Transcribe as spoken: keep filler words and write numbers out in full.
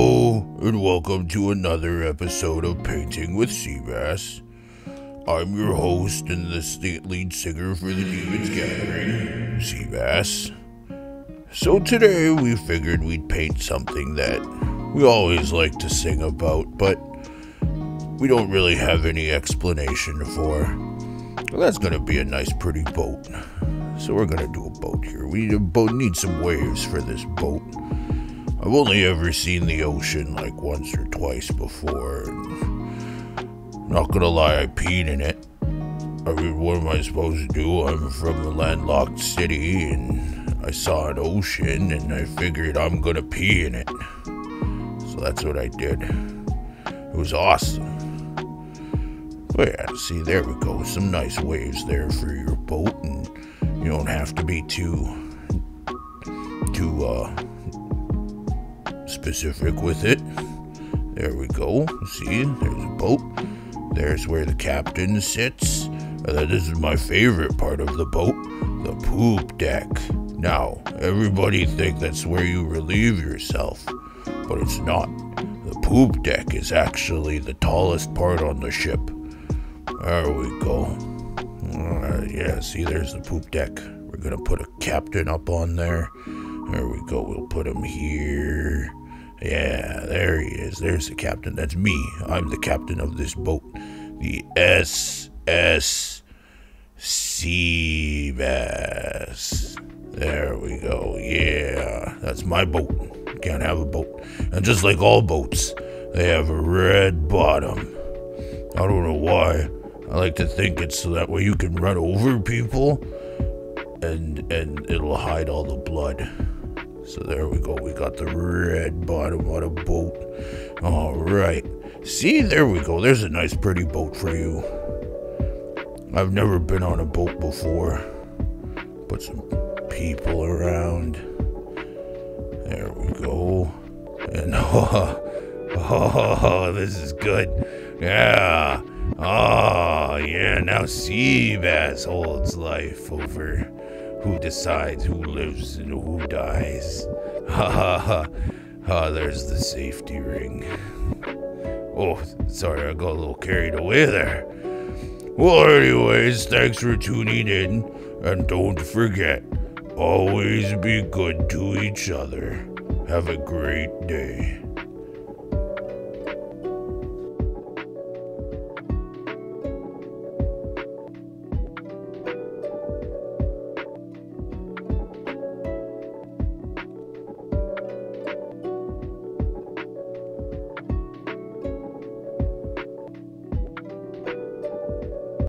Hello, and welcome to another episode of Painting with Seabass. I'm your host and the state lead singer for the Demons Gathering, Seabass. So today we figured we'd paint something that we always like to sing about, but we don't really have any explanation for. Well, that's going to be a nice pretty boat. So we're going to do a boat here. We need, a boat, need some waves for this boat. I've only ever seen the ocean like once or twice before. I'm not going to lie, I peed in it. I mean, what am I supposed to do? I'm from a landlocked city and I saw an ocean and I figured I'm going to pee in it. So that's what I did. It was awesome. Oh yeah, see, there we go. Some nice waves there for your boat, and you don't have to be too, too, uh... specific with it. There we go. See, there's a boat. There's where the captain sits. Uh, this is my favorite part of the boat, the poop deck. Now, everybody think that's where you relieve yourself, but it's not. The poop deck is actually the tallest part on the ship. There we go. Uh, yeah, see, there's the poop deck. We're gonna put a captain up on there. There we go. We'll put him here. Yeah, there he is. There's the captain. That's me. I'm the captain of this boat. The S S Seabass. There we go. Yeah, that's my boat. Can't have a boat. And just like all boats, they have a red bottom. I don't know why. I like to think it's so that way you can run over people and and it'll hide all the blood. So there we go. We got the red bottom on a boat. All right. See, there we go. There's a nice, pretty boat for you. I've never been on a boat before. Put some people around. There we go. And oh, oh this is good. Yeah. Oh, yeah. Now Seabass holds life over who decides who lives and who dies. Ha ha ha. Ah, there's the safety ring. Oh, sorry, I got a little carried away there. Well, anyways, thanks for tuning in. And don't forget, always be good to each other. Have a great day.